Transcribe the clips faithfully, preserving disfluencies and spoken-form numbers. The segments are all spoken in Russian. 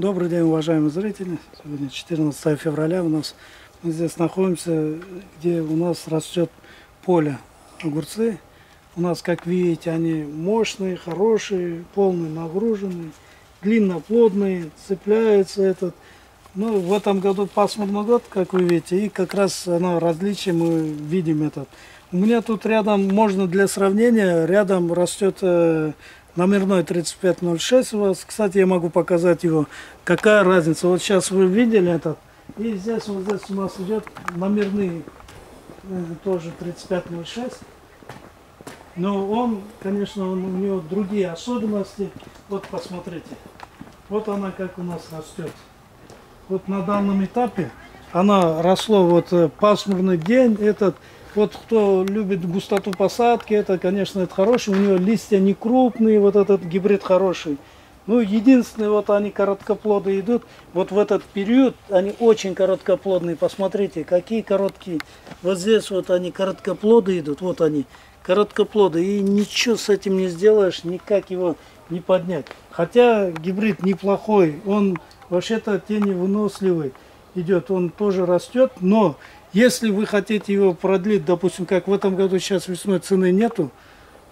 Добрый день, уважаемые зрители. Сегодня четырнадцатое февраля у нас. Мы здесь находимся, где у нас растет поле огурцы. У нас, как видите, они мощные, хорошие, полные, нагруженные, длинноплодные, цепляются этот. Ну, в этом году пасмурный год, как вы видите, и как раз оно различие мы видим этот. У меня тут рядом, можно для сравнения, рядом растет э, номерной тридцать пять ноль шесть. У вас, кстати, я могу показать его. Какая разница? Вот сейчас вы видели этот. И здесь вот здесь у нас идет номерный э, тоже тридцать пять ноль шесть. Но он, конечно, он, у него другие особенности. Вот посмотрите. Вот она как у нас растет. Вот на данном этапе она росла вот пасмурный день этот. Вот кто любит густоту посадки, это, конечно, это хороший. У нее листья не крупные, вот этот гибрид хороший. Ну, единственное, вот они короткоплоды идут. Вот в этот период они очень короткоплодные. Посмотрите, какие короткие. Вот здесь вот они короткоплоды идут. Вот они, короткоплоды. И ничего с этим не сделаешь, никак его не поднять. Хотя гибрид неплохой. Он вообще-то теневыносливый идет. Он тоже растет, но... Если вы хотите его продлить, допустим, как в этом году сейчас весной цены нету,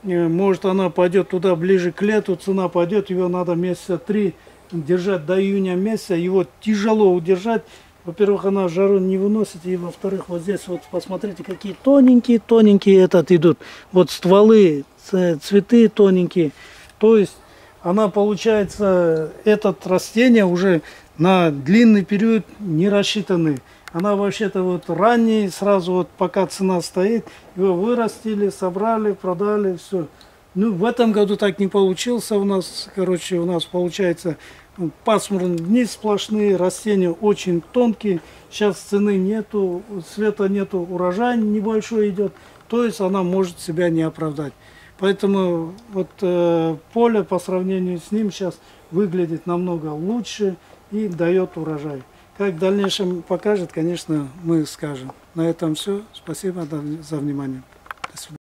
может она пойдет туда ближе к лету, цена пойдет, его надо месяца три держать до июня месяца, его тяжело удержать. Во-первых, она жару не выносит, и во-вторых, вот здесь вот посмотрите, какие тоненькие-тоненькие этот идут. Вот стволы, цветы тоненькие. То есть она получается, этот растение уже на длинный период не рассчитаны. Она вообще-то вот ранней, сразу вот пока цена стоит, его вырастили, собрали, продали, все. Ну, в этом году так не получился у нас, короче, у нас получается пасмурные дни сплошные, растения очень тонкие, сейчас цены нету, света нету, урожай небольшой идет, то есть она может себя не оправдать. Поэтому вот э, поле по сравнению с ним сейчас выглядит намного лучше и дает урожай. Как в дальнейшем покажет, конечно, мы скажем. На этом все. Спасибо за внимание.